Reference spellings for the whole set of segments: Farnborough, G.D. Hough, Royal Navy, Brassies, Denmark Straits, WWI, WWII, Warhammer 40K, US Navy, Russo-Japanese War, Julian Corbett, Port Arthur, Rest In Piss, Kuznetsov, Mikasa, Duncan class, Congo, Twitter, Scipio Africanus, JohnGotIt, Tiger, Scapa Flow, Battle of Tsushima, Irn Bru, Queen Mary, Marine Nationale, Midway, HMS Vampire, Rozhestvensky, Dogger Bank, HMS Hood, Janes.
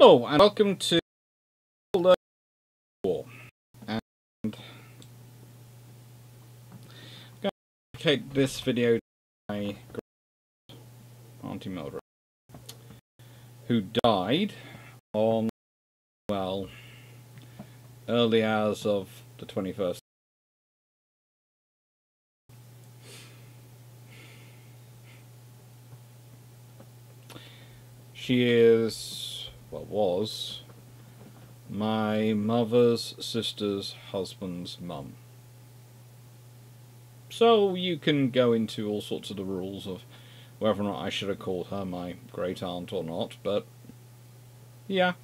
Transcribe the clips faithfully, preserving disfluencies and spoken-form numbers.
Hello and welcome to the War. And I'm going to dedicate this video to my great Auntie Mildred, who died on, well, early hours of the twenty-first. She is, well, was, my mother's sister's husband's mum. So you can go into all sorts of the rules of whether or not I should have called her my great aunt or not, but yeah.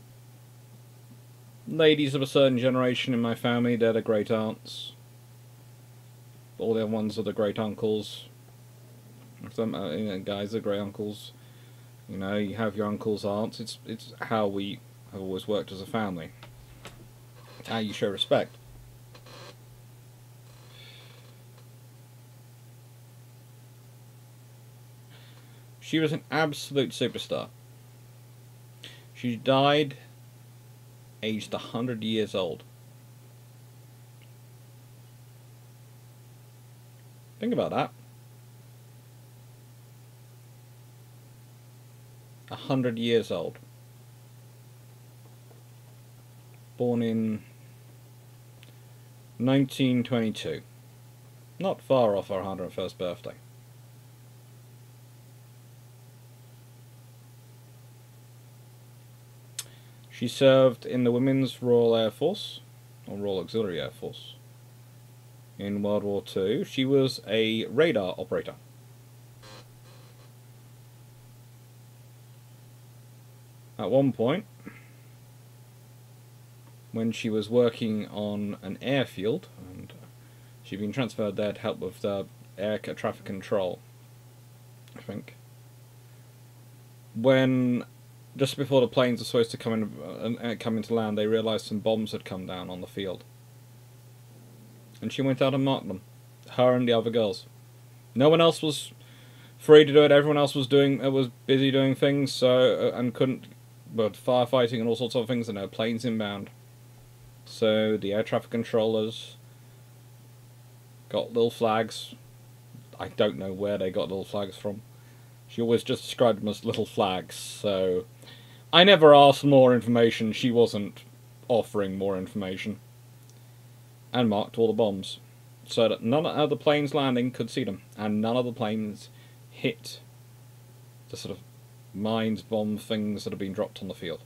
Ladies of a certain generation in my family, they're the great aunts. All the other ones are the great uncles. Some uh, you know, guys are great uncles. You know, you have your uncles, aunts. It's it's how we have always worked as a family. It's how you show respect. She was an absolute superstar. She died aged a hundred years old. Think about that. A hundred years old. Born in nineteen twenty-two. Not far off her one hundred and first birthday. She served in the Women's Royal Air Force, or Royal Auxiliary Air Force, in World War Two. She was a radar operator. At one point, when she was working on an airfield, and she'd been transferred there to help with the air traffic control, I think, when just before the planes were supposed to come in, uh, come into land, they realised some bombs had come down on the field, and she went out and marked them, her and the other girls. No one else was free to do it. Everyone else was doing uh, was busy doing things, so uh, and couldn't. But firefighting and all sorts of things, and there were planes inbound. So the air traffic controllers got little flags. I don't know where they got little flags from. She always just described them as little flags, so I never asked more information. She wasn't offering more information. And marked all the bombs, so that none of the planes landing could see them, and none of the planes hit the sort of mines, bomb things that have been dropped on the field.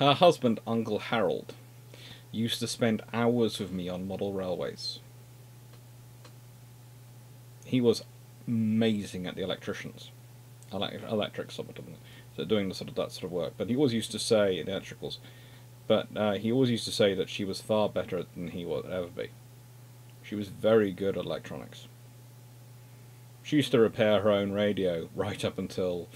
Her husband, Uncle Harold, used to spend hours with me on model railways. He was amazing at the electricians, electric, electric sort of, so doing the sort of that sort of work. But he always used to say in electricals. But uh, he always used to say that she was far better than he would ever be. She was very good at electronics. She used to repair her own radio right up until,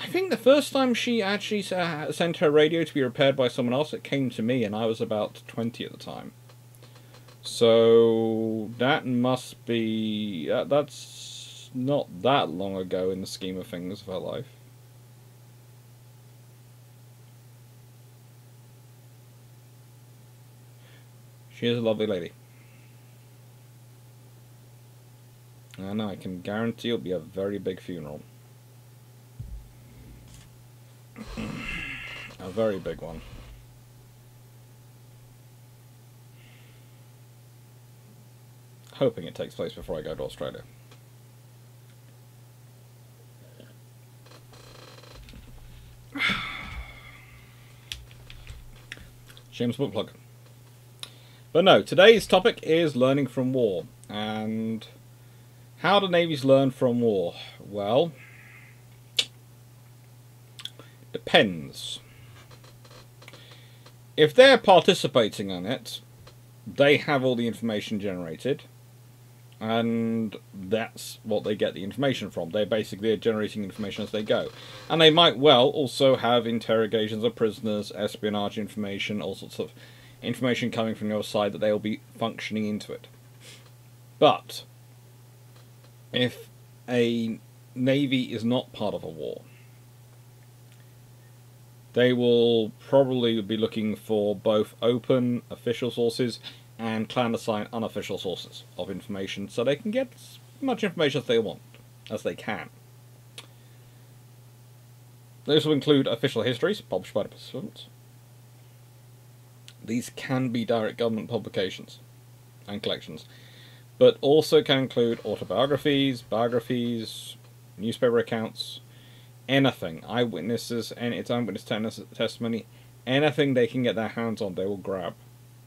I think the first time she actually sent her radio to be repaired by someone else, it came to me, and I was about twenty at the time. So that must be, uh, that's not that long ago in the scheme of things of her life. She is a lovely lady. And I can guarantee it'll be a very big funeral. A very big one. Hoping it takes place before I go to Australia. Shameless book plug. But no, today's topic is learning from war. And how do navies learn from war? Well, depends. If they're participating in it, they have all the information generated, and that's what they get the information from. They're basically generating information as they go. And they might well also have interrogations of prisoners, espionage information, all sorts of information coming from your side that they'll be functioning into it. But if a navy is not part of a war, they will probably be looking for both open official sources and clandestine unofficial sources of information, so they can get as much information as they want, as they can. Those will include official histories published by the participants. These can be direct government publications and collections, but also can include autobiographies, biographies, newspaper accounts, anything, eyewitnesses, and its eyewitness testimony, anything they can get their hands on, they will grab.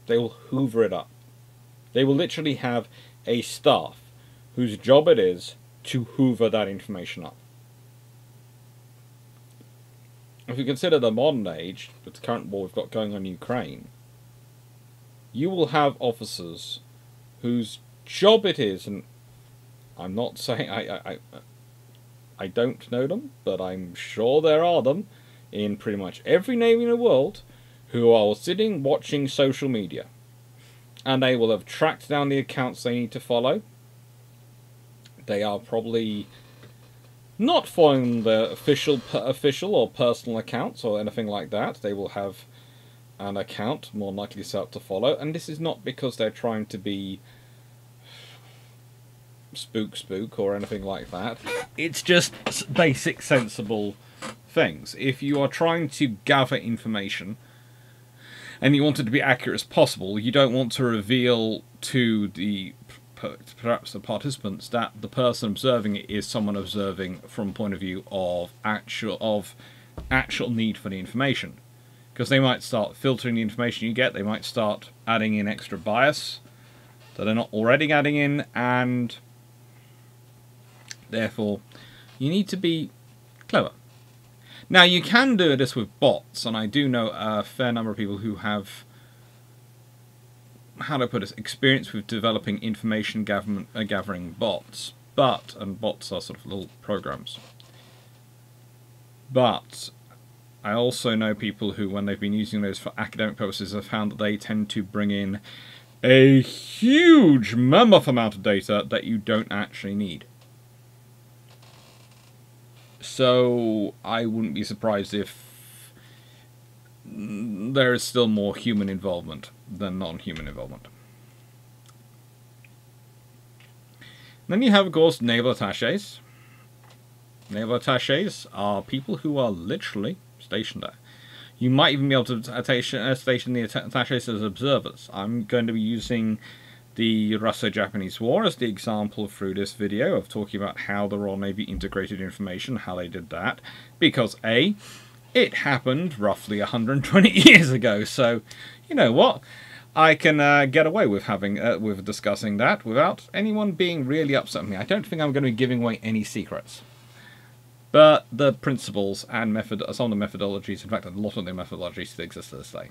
They will hoover it up. They will literally have a staff whose job it is to hoover that information up. If you consider the modern age, with the current war we've got going on in Ukraine, you will have officers whose job it is, and I'm not saying, I, I, I, I don't know them, but I'm sure there are them in pretty much every navy in the world, who are sitting watching social media, and they will have tracked down the accounts they need to follow. They are probably not following the official per official or personal accounts or anything like that. They will have an account more likely set up to follow, and this is not because they're trying to be spook spook or anything like that. It's just basic sensible things. If you are trying to gather information and you want it to be accurate as possible, you don't want to reveal to the perhaps the participants that the person observing it is someone observing from point of view of actual of actual need for the information, because they might start filtering the information you get. They might start adding in extra bias that they're not already adding in, and therefore you need to be clever. Now, you can do this with bots, and I do know a fair number of people who have, how do I put this, experience with developing information government, uh, gathering bots, but, and bots are sort of little programs, but I also know people who, when they've been using those for academic purposes, have found that they tend to bring in a huge mammoth amount of data that you don't actually need. So I wouldn't be surprised if there is still more human involvement than non-human involvement. Then you have, of course, naval attachés. Naval attachés are people who are literally stationed there. You might even be able to station the attachés as observers. I'm going to be using the Russo-Japanese War as the example through this video of talking about how the Royal Navy integrated information, how they did that, because A, it happened roughly one hundred twenty years ago, so you know what, I can uh, get away with having uh, with discussing that without anyone being really upset with me. I don't think I'm going to be giving away any secrets, but the principles and method, some of the methodologies, in fact a lot of the methodologies still exist to this day.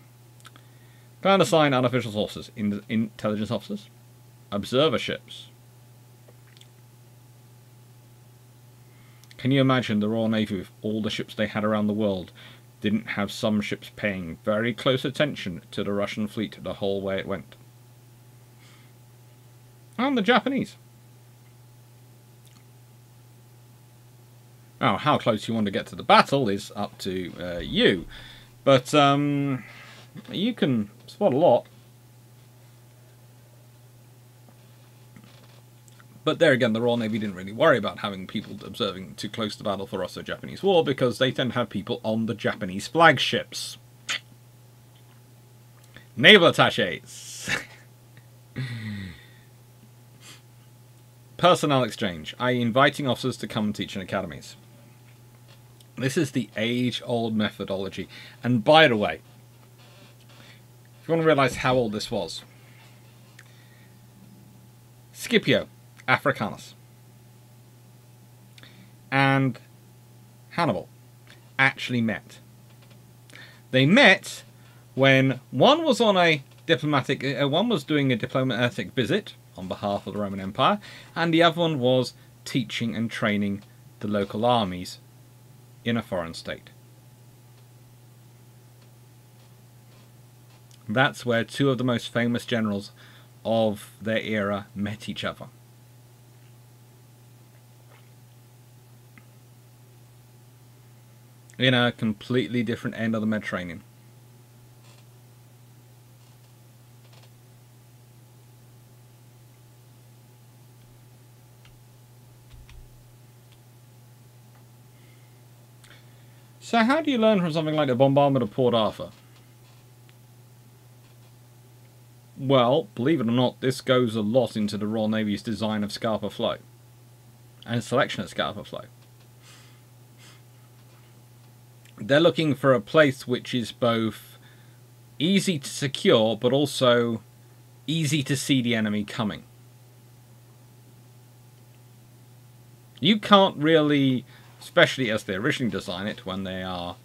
Clandestine unofficial sources, in intelligence officers, observerships. Can you imagine the Royal Navy, with all the ships they had around the world, didn't have some ships paying very close attention to the Russian fleet the whole way it went? And the Japanese. Now, how close you want to get to the battle is up to uh, you, but um, you can spot a lot. But there again, the Royal Navy didn't really worry about having people observing too close to the battle for Russo-Japanese War, because they tend to have people on the Japanese flagships. Naval attachés. Personnel exchange, that is inviting officers to come and teach in academies. This is the age-old methodology. And by the way, if you want to realise how old this was, Scipio Africanus and Hannibal actually met. They met when one was on a diplomatic, uh, one was doing a diplomatic visit on behalf of the Roman Empire, and the other one was teaching and training the local armies in a foreign state. That's where two of the most famous generals of their era met each other. in a completely different end of the Mediterranean. So how do you learn from something like the bombardment of Port Arthur? Well, believe it or not, this goes a lot into the Royal Navy's design of Scapa Flow and selection of Scapa Flow. They're looking for a place which is both easy to secure, but also easy to see the enemy coming. You can't really, especially as they originally design it, when they are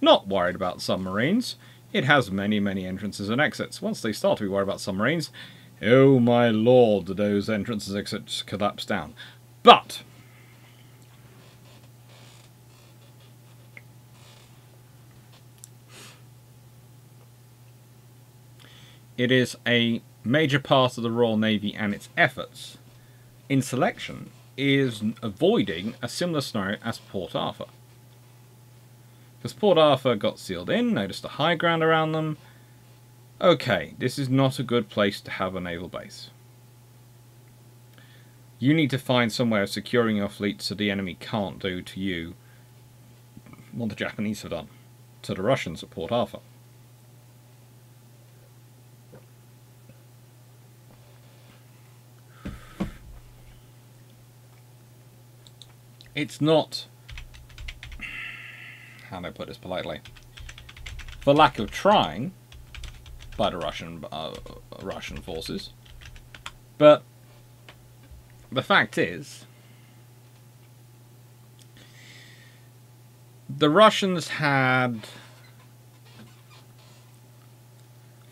not worried about submarines. It has many, many entrances and exits. Once they start to be worried about submarines, oh my lord, those entrances and exits collapse down. But it is a major part of the Royal Navy and its efforts in selection is avoiding a similar scenario as Port Arthur. Because Port Arthur got sealed in, noticed the high ground around them. Okay, this is not a good place to have a naval base. You need to find somewhere of securing your fleet so the enemy can't do to you what the Japanese have done to the Russians at Port Arthur. It's not, how do I put this politely, for lack of trying by the Russian, uh, Russian forces, but the fact is, the Russians had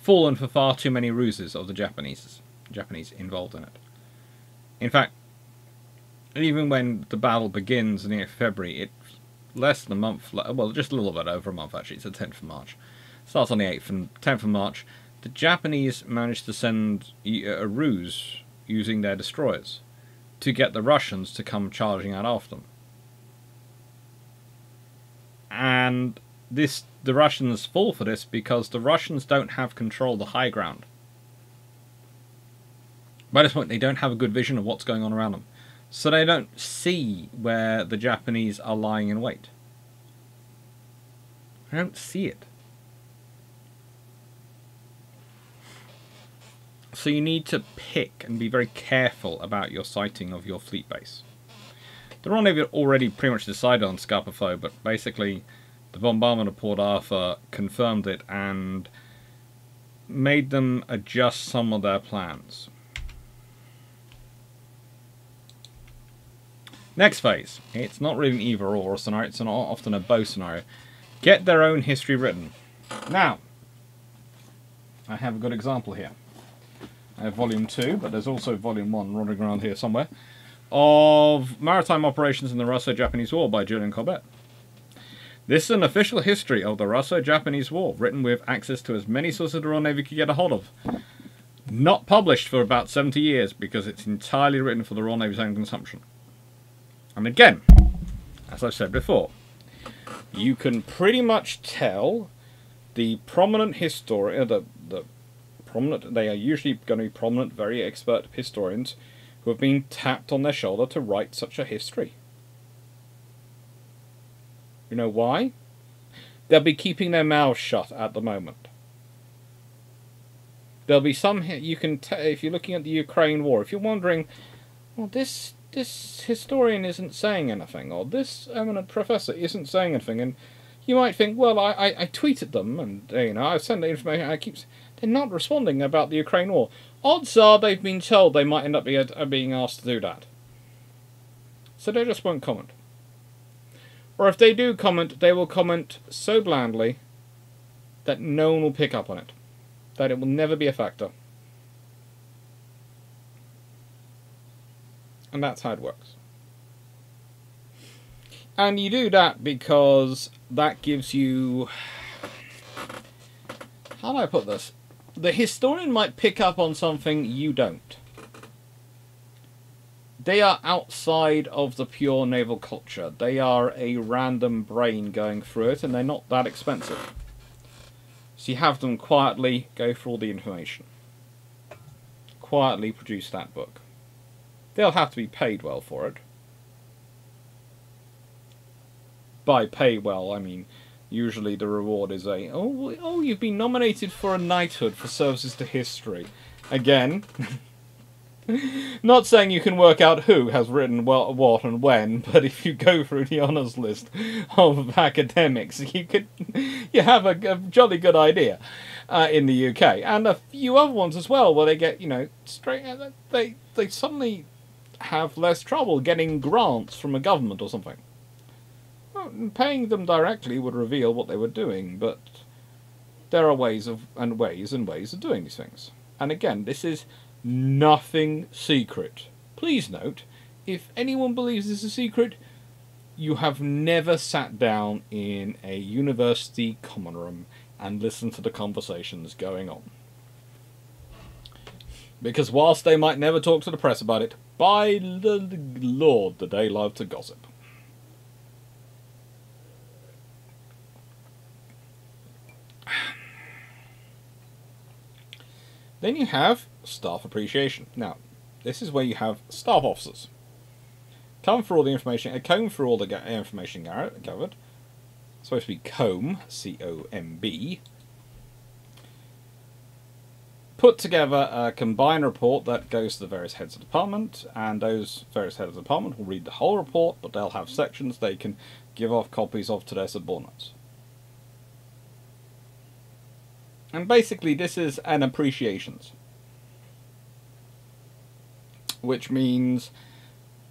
fallen for far too many ruses of the Japanese, Japanese involved in it. In fact, even when the battle begins near February, it's less than a month, well, just a little bit over a month actually, it's the tenth of March. It starts on the eighth and tenth of March. The Japanese managed to send a ruse using their destroyers to get the Russians to come charging out after them. And this, the Russians fall for this because the Russians don't have control of the high ground. By this point, they don't have a good vision of what's going on around them. So they don't see where the Japanese are lying in wait. They don't see it. So you need to pick and be very careful about your sighting of your fleet base. The Royal Navy had already pretty much decided on Scapa Flow, but basically the bombardment of Port Arthur confirmed it and made them adjust some of their plans. Next phase. It's not really an either-or scenario, it's not often a both scenario. Get their own history written. Now, I have a good example here. I have volume two, but there's also volume one running around here somewhere, of Maritime Operations in the Russo-Japanese War by Julian Corbett. This is an official history of the Russo-Japanese War, written with access to as many sources the Royal Navy could get a hold of. Not published for about seventy years, because it's entirely written for the Royal Navy's own consumption. And again, as I've said before, you can pretty much tell the prominent historian, the, the prominent, they are usually going to be prominent, very expert historians who have been tapped on their shoulder to write such a history. You know why? They'll be keeping their mouths shut at the moment. There'll be some, you can tell, if you're looking at the Ukraine war, if you're wondering, well, this... this historian isn't saying anything, or this eminent professor isn't saying anything, and you might think, well, I, I, I tweeted them, and you know, I sent the information, I keep, they're not responding about the Ukraine war. Odds are they've been told they might end up be, uh, being asked to do that. So they just won't comment. Or if they do comment, they will comment so blandly that no one will pick up on it, that it will never be a factor. And that's how it works. And you do that because that gives you... how do I put this? The historian might pick up on something you don't. They are outside of the pure naval culture. They are a random brain going through it, and they're not that expensive. So you have them quietly go through all the information. Quietly produce that book. They'll have to be paid well for it. By pay well, I mean, usually the reward is a, oh, oh you've been nominated for a knighthood for services to history. Again... Not saying you can work out who has written what, what and when, but if you go through the honours list of academics, you could you have a, a jolly good idea uh, in the U K, and a few other ones as well, where they get you know straight they they suddenly have less trouble getting grants from a government or something. Well, paying them directly would reveal what they were doing, but there are ways of and ways and ways of doing these things. And again, this is. Nothing secret. Please note, if anyone believes this is a secret, you have never sat down in a university common room and listened to the conversations going on. Because whilst they might never talk to the press about it, by the Lord, do they love to gossip. Then you have staff appreciation. Now, this is where you have staff officers. Come for all the information, uh, comb for all the ga information gathered. It's supposed to be comb, C O M B. Put together a combined report that goes to the various heads of department, and those various heads of department will read the whole report, but they'll have sections they can give off copies of to their subordinates. And basically this is an appreciations. Which means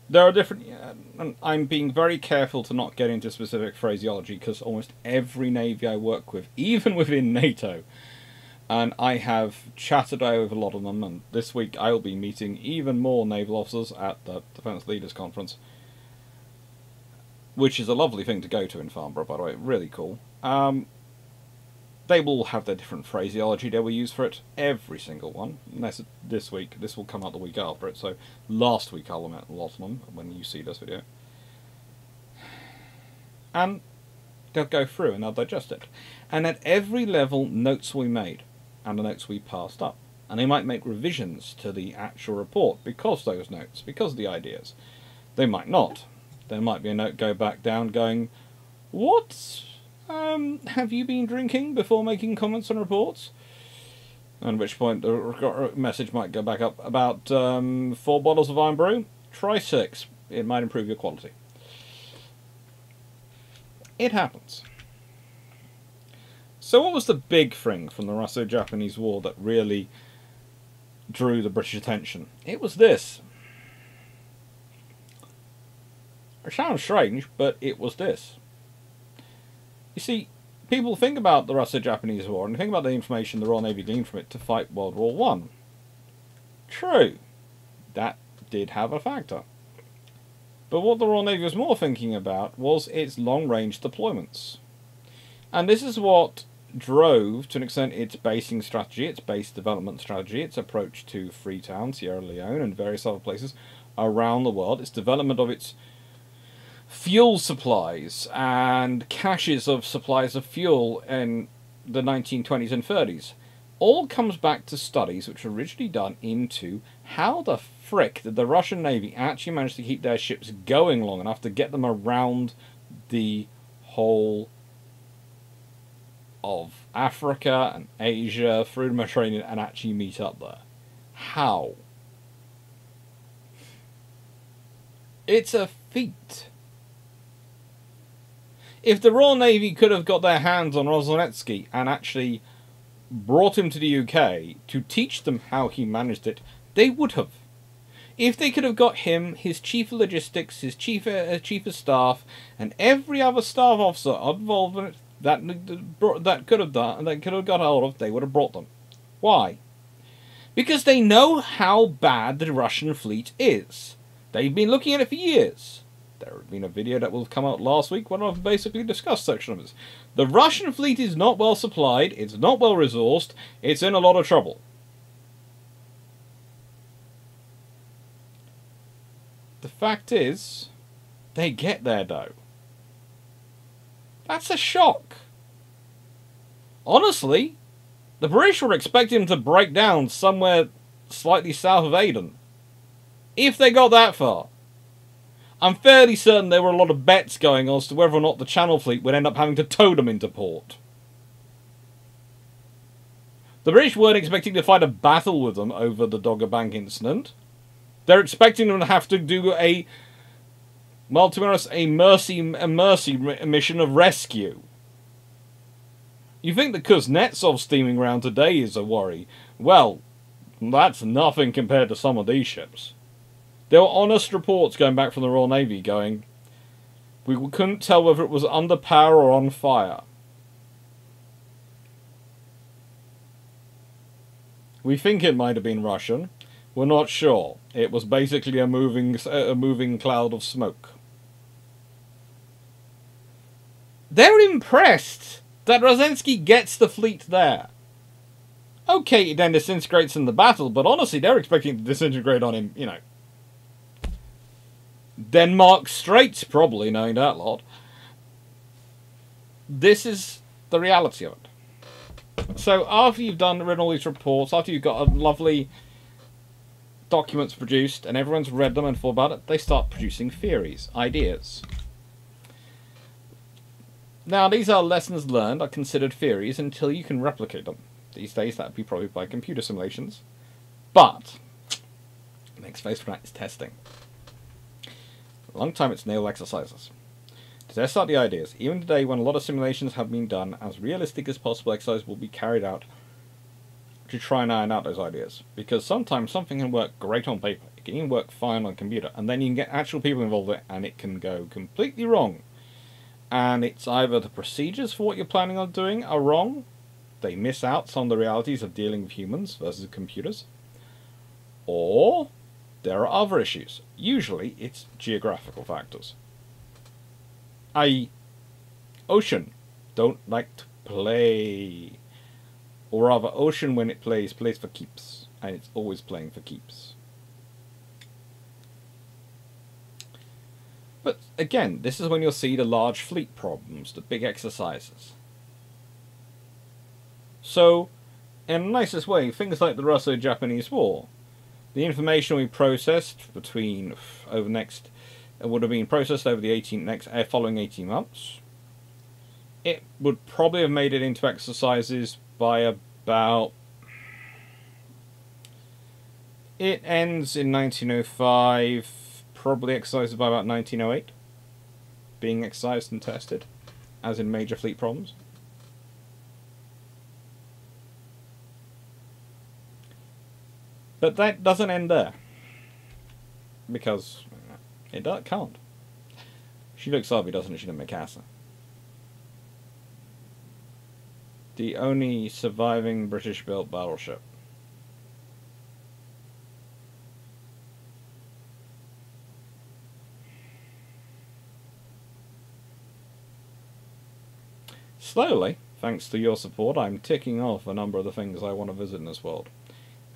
there are different... And I'm being very careful to not get into specific phraseology because almost every navy I work with, even within NATO, and I have chatted over a lot of them, and this week I'll be meeting even more naval officers at the Defence Leaders Conference, which is a lovely thing to go to in Farnborough, by the way, really cool. Um... They will have their different phraseology they will use for it, every single one. Unless this week, this will come out the week after it, so last week I'll admit a lot of them when you see this video. And they'll go through and they'll digest it. And at every level, notes we made, and the notes we passed up. And they might make revisions to the actual report because those notes, because of the ideas. They might not. There might be a note go back down going, what? Um, have you been drinking before making comments and reports? At which point the message might go back up about um, four bottles of Irn Bru. Try six. It might improve your quality. It happens. So what was the big thing from the Russo-Japanese War that really drew the British attention? It was this. It sounds strange, but it was this. You see, people think about the Russo-Japanese War and think about the information the Royal Navy gleaned from it to fight World War One. True, that did have a factor. But what the Royal Navy was more thinking about was its long-range deployments. And this is what drove, to an extent, its basing strategy, its base development strategy, its approach to Freetown, Sierra Leone and various other places around the world, its development of its fuel supplies and caches of supplies of fuel in the nineteen twenties and thirties all comes back to studies which were originally done into how the frick did the Russian Navy actually manage to keep their ships going long enough to get them around the whole of Africa and Asia through the Mediterranean and actually meet up there. How? It's a feat. If the Royal Navy could have got their hands on Rozhestvensky and actually brought him to the U K to teach them how he managed it, they would have. If they could have got him, his chief of logistics, his chief, uh, chief of staff, and every other staff officer involved in it that that could have done, that could have got hold of, they would have brought them. Why? Because they know how bad the Russian fleet is. They've been looking at it for years. There had been a video that will come out last week when I've basically discussed such numbers. The Russian fleet is not well supplied, it's not well resourced, it's in a lot of trouble. The fact is, they get there though. That's a shock. Honestly, the British were expecting them to break down somewhere slightly south of Aden. If they got that far. I'm fairly certain there were a lot of bets going on as to whether or not the Channel Fleet would end up having to tow them into port. The British weren't expecting to fight a battle with them over the Dogger Bank incident. They're expecting them to have to do a, well, to be honest, a mercy, a mercy mission of rescue. You think the Kuznetsov steaming around today is a worry? Well, that's nothing compared to some of these ships. There were honest reports going back from the Royal Navy going, we couldn't tell whether it was under power or on fire. We think it might have been Russian. We're not sure. It was basically a moving, a moving cloud of smoke. They're impressed that Rozhestvensky gets the fleet there. Okay, it then disintegrates in the battle, but honestly, they're expecting to disintegrate on him, you know. Denmark Straits, probably, knowing that lot. This is the reality of it. So after you've done read all these reports, after you've got a lovely documents produced and everyone's read them and thought about it, they start producing theories, ideas. Now these are lessons learned, are considered theories until you can replicate them. These days that'd be probably by computer simulations. But next phase for that is testing. A long time it's nail exercises. To test out the ideas, even today when a lot of simulations have been done, as realistic as possible exercise will be carried out to try and iron out those ideas. Because sometimes something can work great on paper, it can even work fine on computer, and then you can get actual people involved in it and it can go completely wrong. And it's either the procedures for what you're planning on doing are wrong, they miss out some of the realities of dealing with humans versus computers, or there are other issues. Usually it's geographical factors. that is ocean don't like to play, or rather ocean when it plays, plays for keeps, and it's always playing for keeps. But again, this is when you'll see the large fleet problems, the big exercises. So, in the nicest way, things like the Russo-Japanese War, the information we processed between, over next, it would have been processed over the eighteen next uh, following eighteen months. It would probably have made it into exercises by about. It ends in nineteen oh five, probably exercises by about nineteen oh eight, being exercised and tested, as in major fleet problems. But that doesn't end there, because. It can't. She looks ugly, doesn't she, to Mikasa? The only surviving British-built battleship. Slowly, thanks to your support, I'm ticking off a number of the things I want to visit in this world.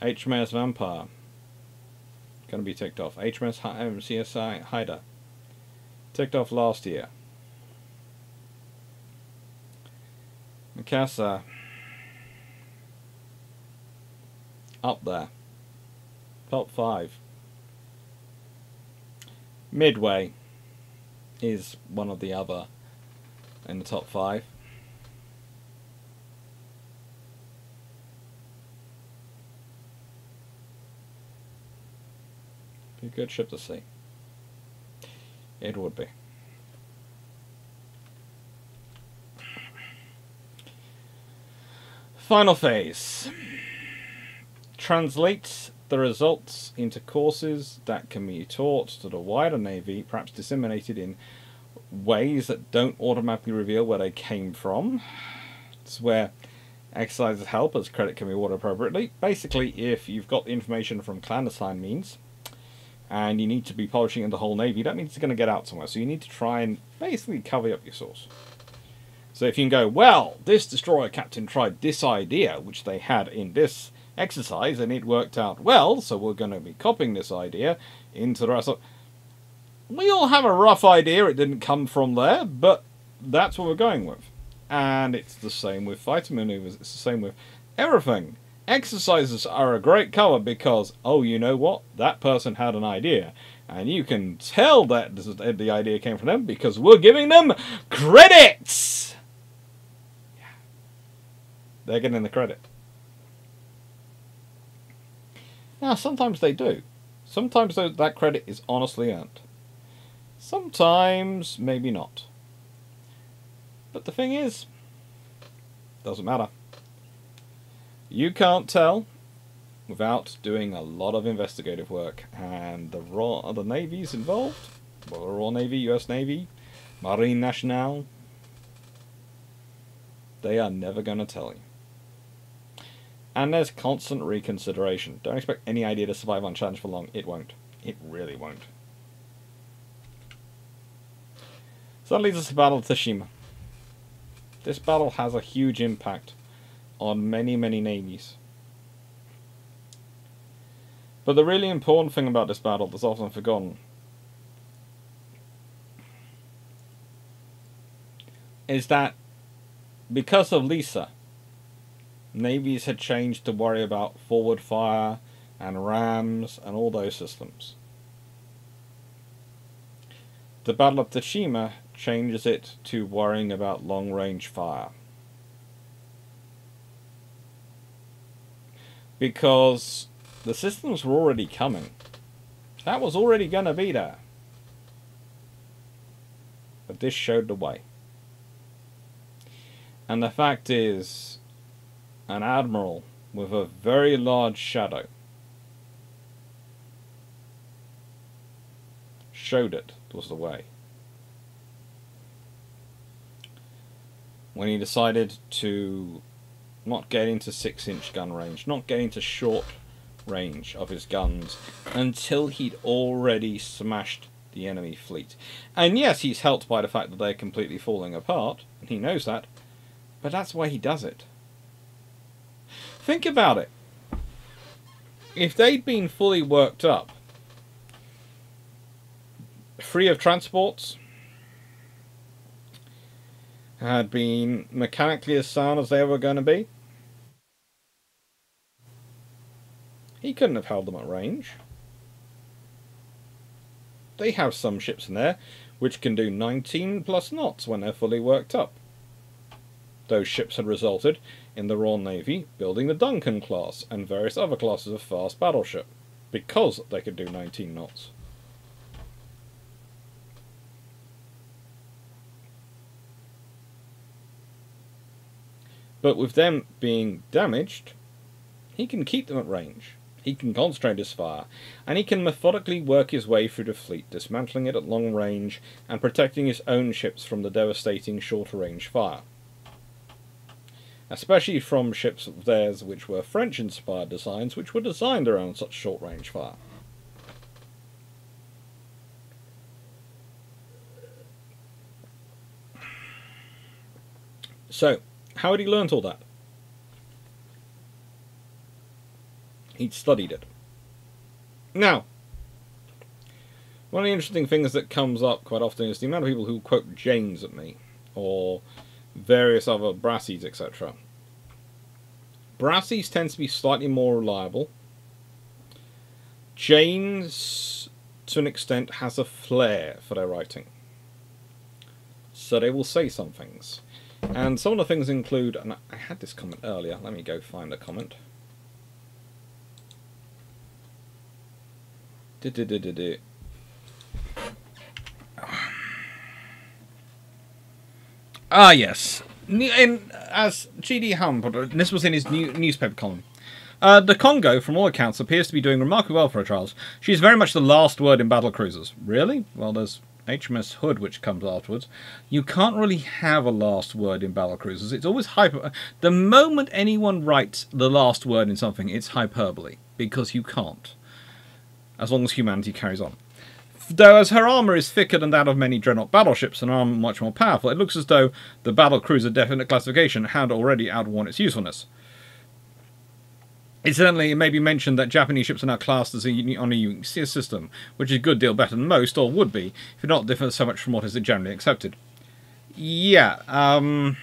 H M S Vampire. Going to be ticked off. H M S H M C S Hyder. Ticked off last year. Mikasa. Up there. Top five. Midway is one of the other in the top five. Be a good ship to see. It would be. Final phase. Translate the results into courses that can be taught to the wider Navy, perhaps disseminated in ways that don't automatically reveal where they came from. It's where exercises help, as credit can be awarded appropriately. Basically, if you've got information from clandestine means, and you need to be publishing in the whole Navy, that means it's going to get out somewhere. So you need to try and basically cover up your source. So if you can go, well, this destroyer captain tried this idea, which they had in this exercise, and it worked out well, so we're going to be copying this idea into the rest of... we all have a rough idea it didn't come from there, but that's what we're going with. And it's the same with fighter maneuvers, it's the same with everything. Exercises are a great cover because, oh, you know what? That person had an idea. And you can tell that the idea came from them because we're giving them credits! Yeah. They're getting the credit. Now, sometimes they do. Sometimes that credit is honestly earned. Sometimes, maybe not. But the thing is, doesn't matter. You can't tell without doing a lot of investigative work, and the Royal, the navies involved, well, the Royal Navy, U S Navy, Marine Nationale, they are never going to tell you. And there's constant reconsideration. Don't expect any idea to survive unchallenged for long. It won't. It really won't. So that leads us to Battle of Tsushima. This battle has a huge impact on many, many navies. But the really important thing about this battle that's often forgotten is that because of Lisa, navies had changed to worry about forward fire and rams and all those systems. The Battle of Tsushima changes it to worrying about long-range fire. Because the systems were already coming. That was already going to be there. But this showed the way. And the fact is, an admiral with a very large shadow showed it was the way. When he decided to not get into six inch gun range, not get into short range of his guns until he'd already smashed the enemy fleet. And yes, he's helped by the fact that they're completely falling apart, and he knows that, but that's why he does it. Think about it. If they'd been fully worked up, free of transports, had been mechanically as sound as they were going to be, he couldn't have held them at range. They have some ships in there which can do nineteen plus knots when they're fully worked up. Those ships had resulted in the Royal Navy building the Duncan class and various other classes of fast battleship because they could do nineteen knots. But with them being damaged, he can keep them at range, he can concentrate his fire, and he can methodically work his way through the fleet, dismantling it at long range and protecting his own ships from the devastating shorter range fire. Especially from ships of theirs which were French-inspired designs, which were designed around such short range fire. So, how had he learnt all that? He'd studied it. Now, one of the interesting things that comes up quite often is the amount of people who quote Janes at me, or various other Brassies, et cetera. Brassies tend to be slightly more reliable. Janes, to an extent, has a flair for their writing. So they will say some things. And some of the things include, and I had this comment earlier, let me go find a comment. Do, do, do, do, do. Ah, yes. In, as G D Hough put it, and this was in his new newspaper column, uh, the Congo, from all accounts, appears to be doing remarkably well for her trials. She's very much the last word in battle cruisers. Really? Well, there's H M S Hood, which comes afterwards. You can't really have a last word in battlecruisers. It's always hyper. The moment anyone writes the last word in something, it's hyperbole, because you can't, as long as humanity carries on. Though as her armour is thicker than that of many dreadnought battleships and armour much more powerful, it looks as though the battlecruiser definite classification had already outworn its usefulness. Incidentally, it may be mentioned that Japanese ships are now classed as a, on a U N C S system, which is a good deal better than most, or would be, if not different so much from what is generally accepted. Yeah, um,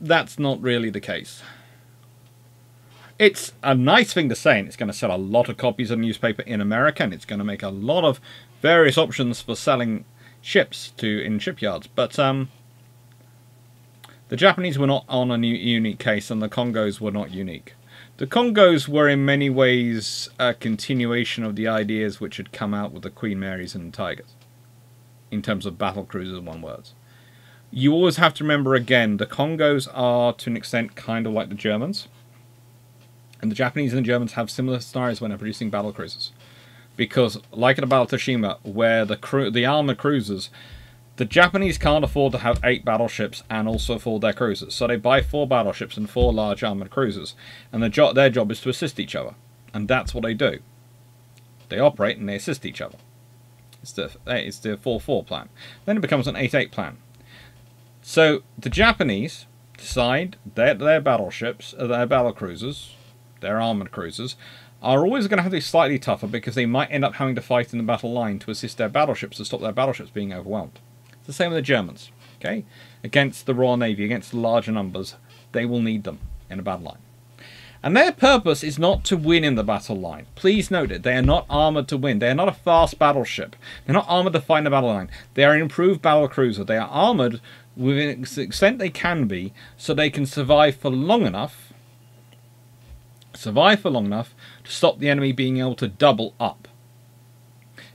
that's not really the case. It's a nice thing to say, and it's going to sell a lot of copies of the newspaper in America, and it's going to make a lot of various options for selling ships to in shipyards, but um, the Japanese were not on a new, unique case, and the Congos were not unique. The Congos were in many ways a continuation of the ideas which had come out with the Queen Marys and Tigers, in terms of battle cruisers, in one word. You always have to remember again, the Congos are to an extent kind of like the Germans, and the Japanese and the Germans have similar scenarios when they're producing battle cruisers, because like at the Battle of Tsushima, where the cru the armored cruisers, the Japanese can't afford to have eight battleships and also afford their cruisers, so they buy four battleships and four large armoured cruisers, and the jo their job is to assist each other, and that's what they do. They operate and they assist each other. It's the it's the four four plan. Then it becomes an eight eight plan. So the Japanese decide that their battleships, their battle cruisers, their armoured cruisers, are always going to have to be slightly tougher because they might end up having to fight in the battle line to assist their battleships to stop their battleships being overwhelmed. It's the same with the Germans, okay? Against the Royal Navy, against larger numbers, they will need them in a battle line. And their purpose is not to win in the battle line. Please note it, they are not armoured to win. They are not a fast battleship. They're not armoured to fight in the battle line. They are an improved battle cruiser. They are armoured within the extent they can be so they can survive for long enough, survive for long enough to stop the enemy being able to double up.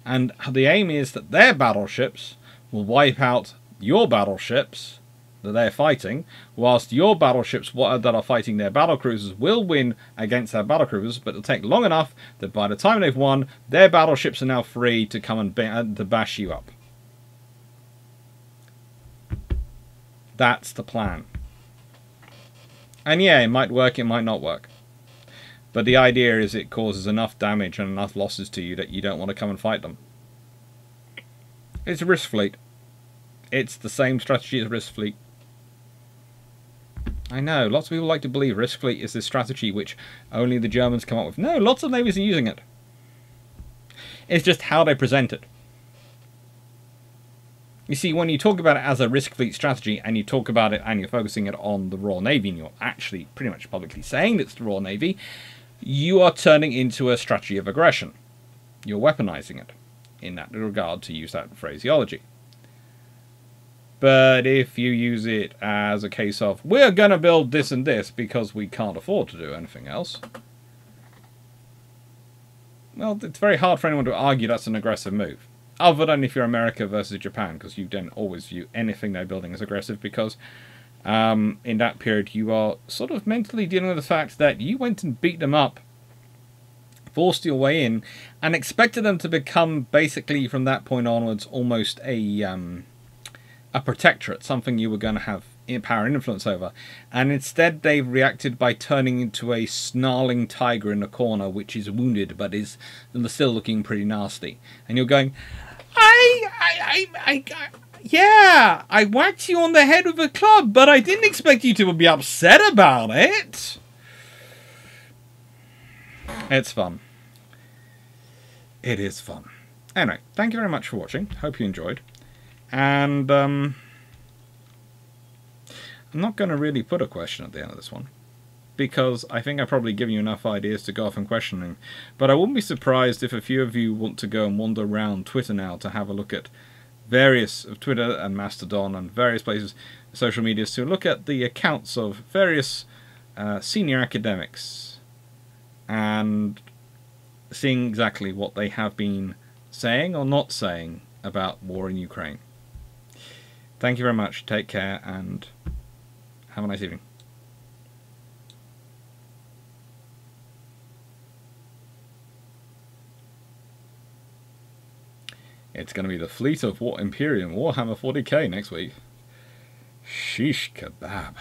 And the aim is that their battleships will wipe out your battleships that they're fighting, whilst your battleships that are fighting their battlecruisers will win against their battlecruisers, but it'll take long enough that by the time they've won, their battleships are now free to come and to bash you up. That's the plan. And yeah, it might work, it might not work. But the idea is it causes enough damage and enough losses to you that you don't want to come and fight them. It's a risk fleet. It's the same strategy as risk fleet. I know, lots of people like to believe risk fleet is this strategy which only the Germans come up with. No, lots of navies are using it. It's just how they present it. You see, when you talk about it as a risk fleet strategy and you talk about it and you're focusing it on the Royal Navy and you're actually pretty much publicly saying it's the Royal Navy, you are turning into a strategy of aggression. You're weaponizing it in that regard, to use that phraseology. But if you use it as a case of, we're going to build this and this because we can't afford to do anything else, well, it's very hard for anyone to argue that's an aggressive move. Other than if you're America versus Japan, because you don't always view anything they're building as aggressive, because um, in that period you are sort of mentally dealing with the fact that you went and beat them up, forced your way in, and expected them to become, basically from that point onwards, almost a um, a protectorate, something you were going to have power and influence over. And instead they've reacted by turning into a snarling tiger in a corner, which is wounded, but is still looking pretty nasty. And you're going, I, I, I, I, yeah, I whacked you on the head with a club, but I didn't expect you to be upset about it. It's fun. It is fun. Anyway, thank you very much for watching. Hope you enjoyed. And um, I'm not going to really put a question at the end of this one, because I think I've probably given you enough ideas to go off and questioning. But I wouldn't be surprised if a few of you want to go and wander around Twitter now to have a look at various of Twitter and Mastodon and various places, social medias, to look at the accounts of various uh, senior academics and seeing exactly what they have been saying or not saying about war in Ukraine. Thank you very much, take care, and have a nice evening. It's going to be the fleet of War Imperium Warhammer forty K next week. Sheesh kebab.